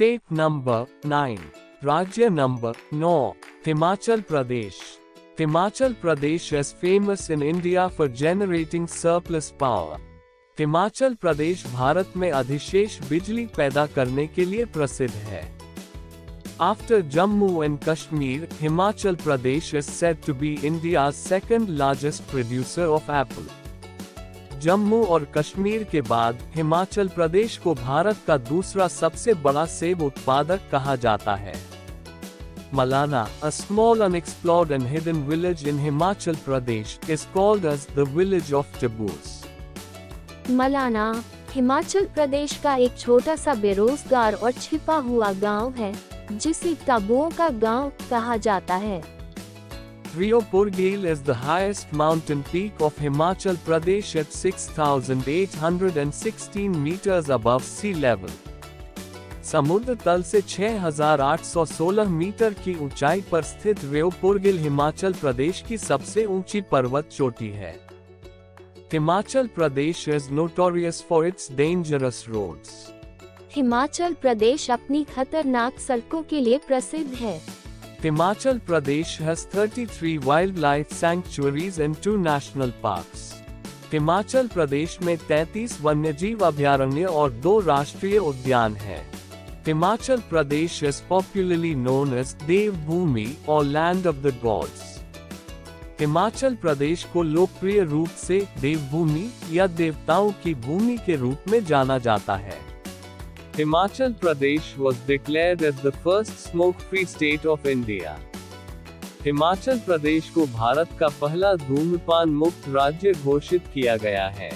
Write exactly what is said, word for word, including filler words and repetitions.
State number nine, राज्य number नौ, Himachal Pradesh. Himachal Pradesh is famous in India for generating surplus power. Himachal Pradesh Bharat में अधिशेष बिजली पैदा करने के लिए प्रसिद्ध है। After Jammu and Kashmir, Himachal Pradesh is said to be India's second largest producer of apple. Jammu और कश्मीर के बाद हिमाचल प्रदेश को भारत का दूसरा सबसे बड़ा सेब उत्पादक कहा जाता है। Malana, a small unexplored and hidden village in Himachal Pradesh, is called as the village of taboos. Malana, Himachal Pradesh का एक छोटा सा बेरोजगार और छिपा हुआ गांव है, जिसे तबुओं का गांव कहा जाता है। Rio Purgil is the highest mountain peak of Himachal Pradesh at six thousand eight hundred sixteen meters above sea level. समुद्र तल से छह हज़ार आठ सौ सोलह मीटर की ऊंचाई पर स्थित रियो पुरगिल हिमाचल प्रदेश की सबसे ऊंची पर्वत चोटी है। Himachal Pradesh is notorious for its dangerous roads. Himachal Pradesh अपनी खतरनाक सड़कों के लिए प्रसिद्ध है। Himachal Pradesh has thirty-three wildlife sanctuaries and two national parks. Himachal Pradesh में तैंतीस वन्यजीव अभयारण्य और दो राष्ट्रीय उद्यान हैं। Himachal Pradesh is popularly known as Devbhoomi or Land of the Gods. Himachal Pradesh को लोकप्रिय रूप से देवभूमि या देवताओं की भूमि के रूप में जाना जाता है। Himachal Pradesh was declared as the first smoke-free state of India. Himachal Pradesh को भारत का पहला धूम्रपान मुक्त राज्य घोषित किया गया है।